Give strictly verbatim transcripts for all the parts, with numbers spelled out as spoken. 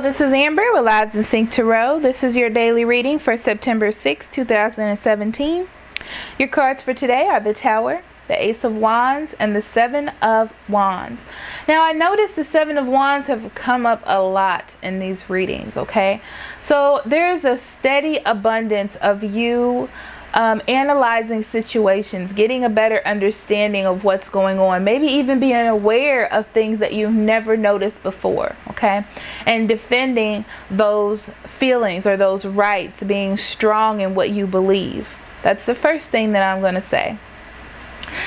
Hello, this is Amber with Lives in Sync Tarot. This is your daily reading for September sixth, two thousand seventeen. Your cards for today are the Tower, the Ace of Wands, and the Seven of Wands. Now, I noticed the Seven of Wands have come up a lot in these readings, okay? So there's a steady abundance of you Um, analyzing situations, getting a better understanding of what's going on, maybe even being aware of things that you've never noticed before, okay? And defending those feelings or those rights, being strong in what you believe. That's the first thing that I'm going to say.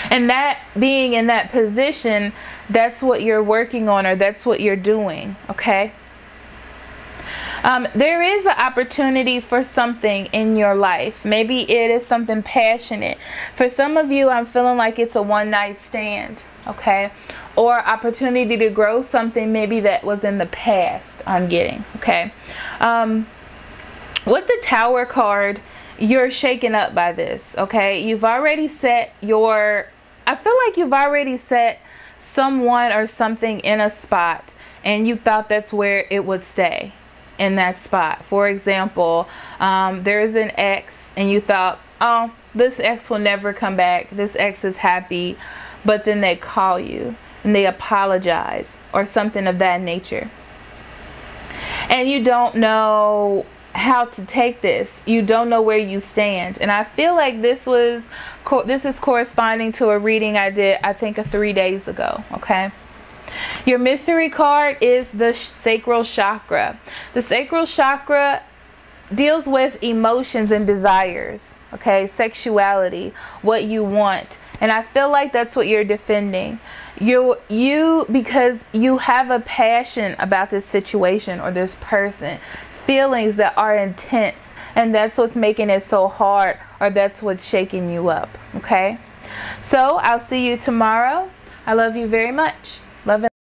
And that being in that position, that's what you're working on, or that's what you're doing, okay? Um, there is an opportunity for something in your life. Maybe it is something passionate. For some of you, I'm feeling like it's a one-night stand, okay? Or opportunity to grow something maybe that was in the past, I'm getting, okay? Um, with the Tower card, you're shaken up by this, okay? You've already set your... I feel like you've already set someone or something in a spot, and you thought that's where it would stay. In that spot. For example, um, there's an ex and you thought, oh, this ex will never come back. This ex is happy. But then they call you and they apologize or something of that nature. And you don't know how to take this. You don't know where you stand. And I feel like this was, co this is corresponding to a reading I did, I think, a three days ago. Okay. Your mystery card is the Sacral Chakra. The Sacral Chakra deals with emotions and desires, okay? Sexuality, what you want. And I feel like that's what you're defending. You, you, because you have a passion about this situation or this person, feelings that are intense, and that's what's making it so hard, or that's what's shaking you up, okay? So I'll see you tomorrow. I love you very much. Love and